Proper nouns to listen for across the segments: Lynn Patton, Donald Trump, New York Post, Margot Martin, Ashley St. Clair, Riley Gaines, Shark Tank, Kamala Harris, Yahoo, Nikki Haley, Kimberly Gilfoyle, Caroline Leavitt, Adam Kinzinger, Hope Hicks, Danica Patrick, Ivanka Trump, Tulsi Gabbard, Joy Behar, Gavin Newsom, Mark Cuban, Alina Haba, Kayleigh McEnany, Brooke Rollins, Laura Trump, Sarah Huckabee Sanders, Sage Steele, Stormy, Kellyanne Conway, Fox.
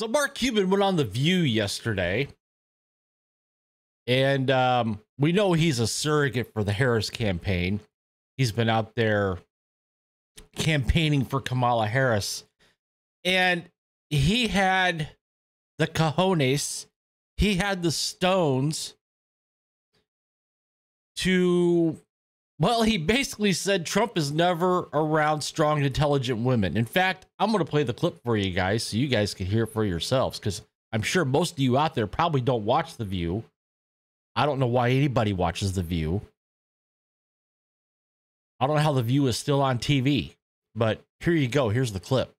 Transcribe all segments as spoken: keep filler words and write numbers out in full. So Mark Cuban went on The View yesterday. And um, we know he's a surrogate for the Harris campaign. He's been out there campaigning for Kamala Harris. And he had the cojones, he had the stones to, well, he basically said Trump is never around strong, intelligent women. In fact, I'm going to play the clip for you guys so you guys can hear it for yourselves, because I'm sure most of you out there probably don't watch The View. I don't know why anybody watches The View. I don't know how The View is still on T V, but here you go. Here's the clip.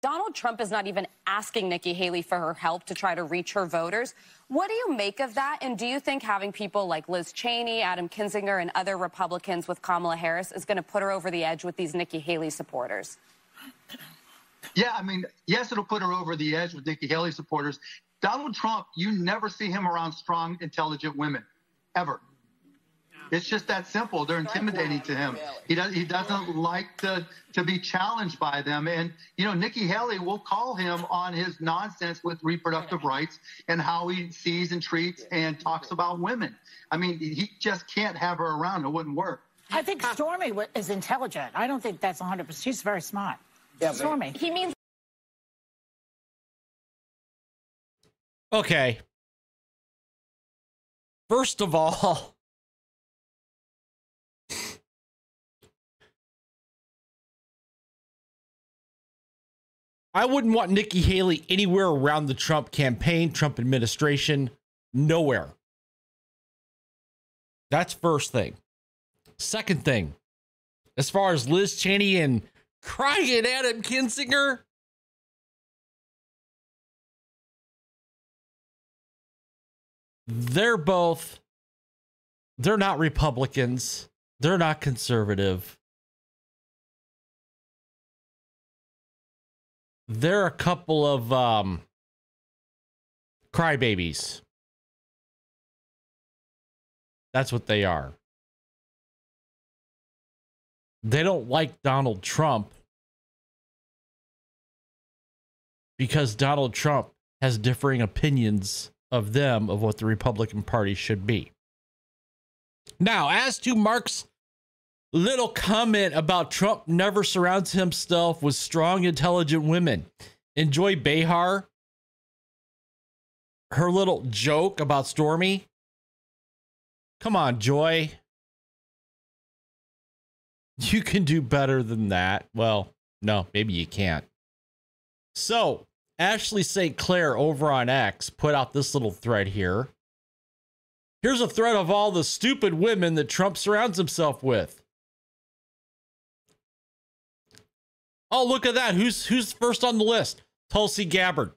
Donald Trump is not even asking Nikki Haley for her help to try to reach her voters. What do you make of that? And do you think having people like Liz Cheney, Adam Kinzinger, and other Republicans with Kamala Harris is going to put her over the edge with these Nikki Haley supporters? Yeah, I mean, yes, it'll put her over the edge with Nikki Haley supporters. Donald Trump, you never see him around strong, intelligent women, ever. It's just that simple. They're intimidating to him. He doesn't, he doesn't like to, to be challenged by them. And, you know, Nikki Haley will call him on his nonsense with reproductive rights and how he sees and treats and talks about women. I mean, he just can't have her around. It wouldn't work. I think Stormy is intelligent. I don't think that's one hundred percent. She's very smart. Yeah, Stormy. He means. Okay. First of all, I wouldn't want Nikki Haley anywhere around the Trump campaign, Trump administration, nowhere. That's first thing. Second thing, as far as Liz Cheney and crying Adam Kinzinger, they're both, they're not Republicans. They're not conservative. There are a couple of um, crybabies. That's what they are. They don't like Donald Trump because Donald Trump has differing opinions of them of what the Republican Party should be. Now, as to Mark's little comment about Trump never surrounds himself with strong, intelligent women. Enjoy Behar. Her little joke about Stormy. Come on, Joy. You can do better than that. Well, no, maybe you can't. So, Ashley Saint Clair over on X put out this little thread here. Here's a thread of all the stupid women that Trump surrounds himself with. Oh, look at that. Who's who's first on the list? Tulsi Gabbard.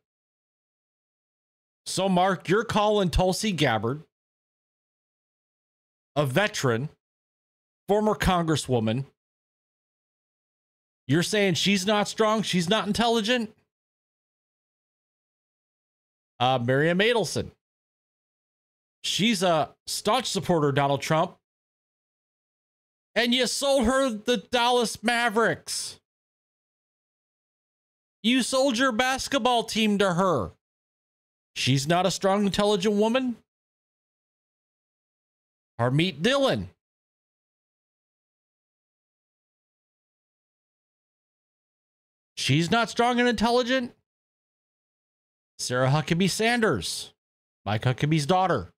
So, Mark, you're calling Tulsi Gabbard a veteran, former congresswoman. You're saying she's not strong, she's not intelligent? Uh, Miriam Adelson. She's a staunch supporter of Donald Trump. And you sold her the Dallas Mavericks. You sold your basketball team to her. She's not a strong, intelligent woman. Harmeet Dhillon. She's not strong and intelligent. Sarah Huckabee Sanders, Mike Huckabee's daughter.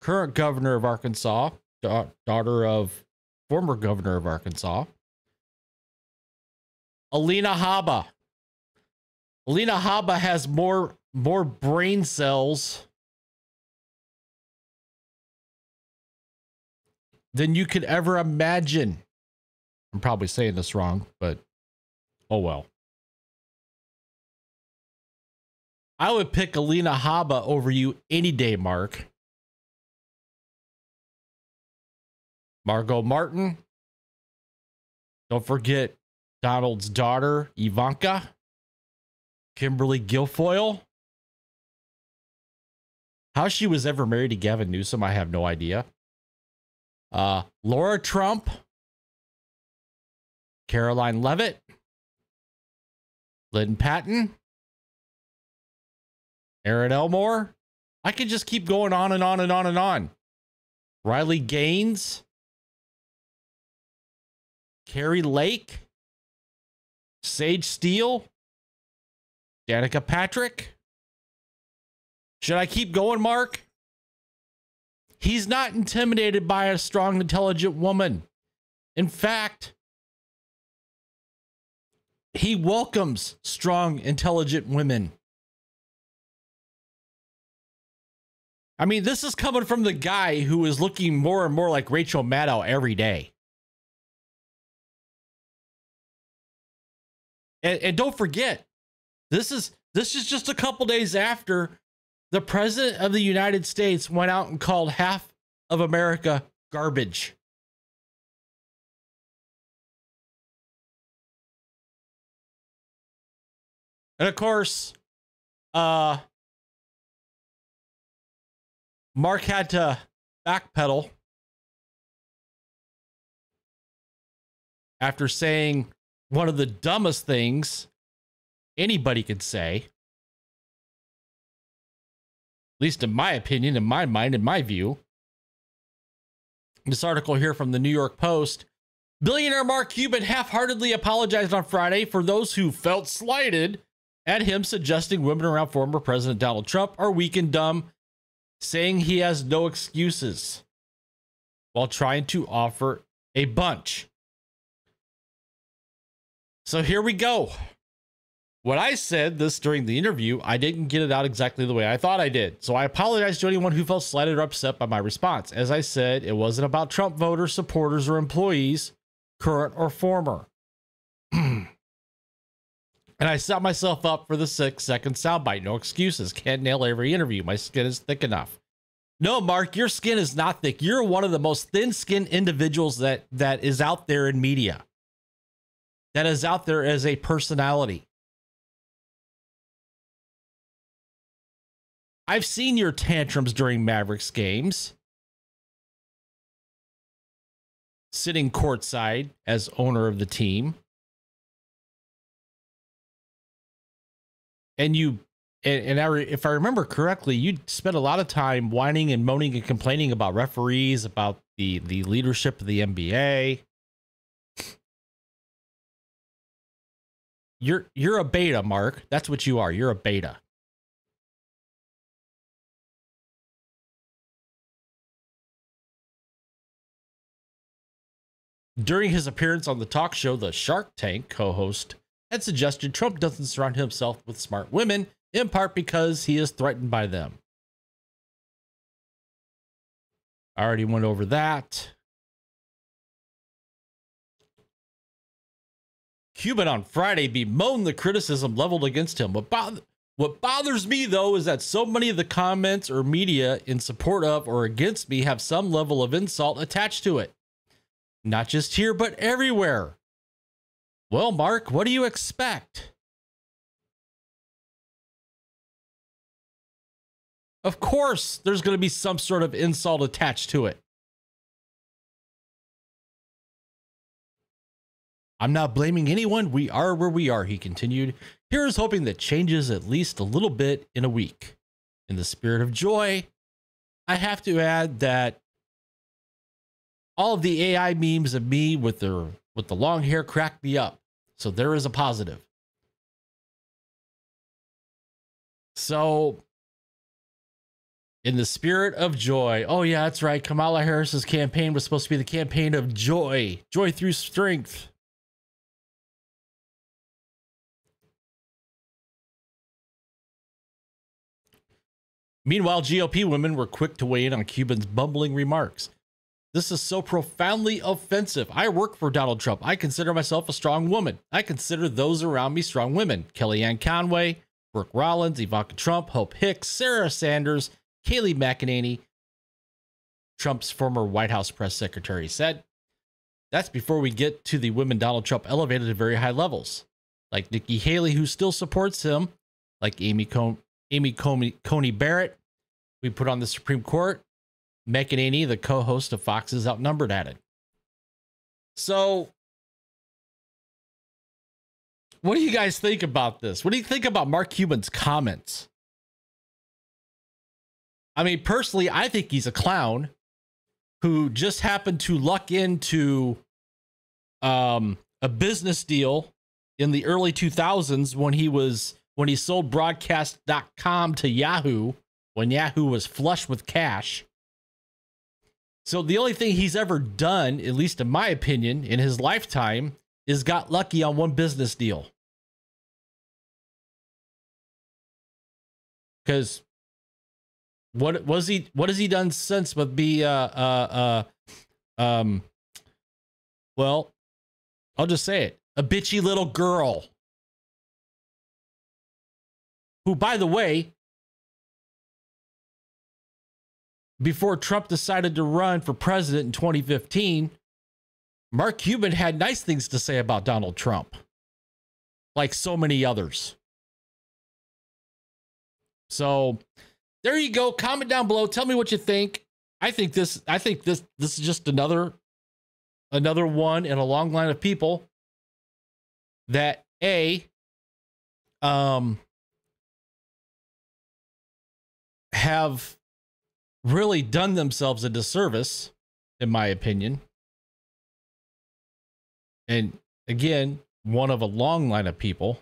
Current governor of Arkansas, da daughter of former governor of Arkansas. Alina Haba. Alina Haba has more, more brain cells than you could ever imagine. I'm probably saying this wrong, but oh well. I would pick Alina Haba over you any day, Mark. Margot Martin. Don't forget Donald's daughter, Ivanka. Kimberly Gilfoyle. How she was ever married to Gavin Newsom, I have no idea. Uh, Laura Trump. Caroline Leavitt. Lynn Patton, Aaron Elmore. I could just keep going on and on and on and on. Riley Gaines, Carrie Lake, Sage Steele, Danica Patrick. Should I keep going, Mark? He's not intimidated by a strong, intelligent woman. In fact, he welcomes strong, intelligent women. I mean, this is coming from the guy who is looking more and more like Rachel Maddow every day. And, and don't forget, this is, this is just a couple days after the president of the United States went out and called half of America garbage. And of course, uh, Mark had to backpedal after saying one of the dumbest things anybody could say. At least in my opinion, in my mind, in my view. This article here from the New York Post. Billionaire Mark Cuban half-heartedly apologized on Friday for those who felt slighted at him suggesting women around former President Donald Trump are weak and dumb, saying he has no excuses while trying to offer a bunch. So here we go. What I said this during the interview, I didn't get it out exactly the way I thought I did. So I apologize to anyone who felt slighted or upset by my response. As I said, it wasn't about Trump voters, supporters, or employees, current or former. And I set myself up for the six-second soundbite. No excuses. Can't nail every interview. My skin is thick enough. No, Mark, your skin is not thick. You're one of the most thin-skinned individuals that that is out there in media. That is out there as a personality. I've seen your tantrums during Mavericks games. Sitting courtside as owner of the team. And you, and, and I re, if I remember correctly, you spent a lot of time whining and moaning and complaining about referees, about the, the leadership of the N B A. You're, you're a beta, Mark. That's what you are. You're a beta. During his appearance on the talk show, the Shark Tank co-host had suggested Trump doesn't surround himself with smart women, in part because he is threatened by them. I already went over that. Cuban on Friday bemoaned the criticism leveled against him. What, bo- what bothers me, though, is that so many of the comments or media in support of or against me have some level of insult attached to it. Not just here, but everywhere. Well, Mark, what do you expect? Of course, there's going to be some sort of insult attached to it. I'm not blaming anyone. We are where we are, he continued. Here is hoping that changes at least a little bit in a week. In the spirit of joy, I have to add that all of the A I memes of me with their with the long hair cracked me up. So there is a positive. So in the spirit of joy. Oh, yeah, that's right. Kamala Harris's campaign was supposed to be the campaign of joy. Joy through strength. Meanwhile, G O P women were quick to weigh in on Cuban's bumbling remarks. This is so profoundly offensive. I work for Donald Trump. I consider myself a strong woman. I consider those around me strong women. Kellyanne Conway, Brooke Rollins, Ivanka Trump, Hope Hicks, Sarah Sanders, Kayleigh McEnany, Trump's former White House press secretary said. That's before we get to the women Donald Trump elevated to very high levels, like Nikki Haley, who still supports him, like Amy, Con- Amy Coney, Coney Barrett, we put on the Supreme Court. McEnany, the co-host of Fox, is outnumbered at it. So What do you guys think about this? What do you think about Mark Cuban's comments? I mean, personally, I think he's a clown who just happened to luck into um, a business deal in the early two thousands when he was when he sold broadcast dot com to Yahoo, when Yahoo was flush with cash. So the only thing he's ever done, at least in my opinion, in his lifetime, is got lucky on one business deal. Because what was he? What has he done since? But be uh, uh uh um. Well, I'll just say it: a bitchy little girl. Who, by the way, before Trump decided to run for president in twenty fifteen, Mark Cuban had nice things to say about Donald Trump, like so many others. So there you go. Comment down below. Tell me what you think. I think this, I think this, this is just another, another one in a long line of people that a, um, have really done themselves a disservice, in my opinion. And again, one of a long line of people.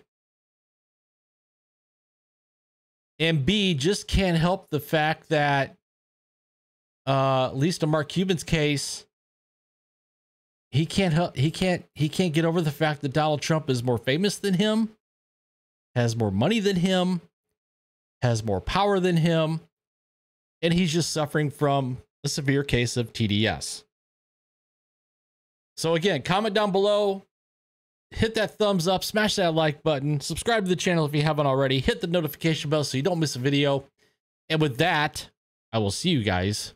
And B, just can't help the fact that, uh, at least in Mark Cuban's case, he can't help, he can't, he can't get over the fact that Donald Trump is more famous than him, has more money than him, has more power than him, and he's just suffering from a severe case of T D S. So again, comment down below, hit that thumbs up, smash that like button, subscribe to the channel if you haven't already, hit the notification bell so you don't miss a video. And with that, I will see you guys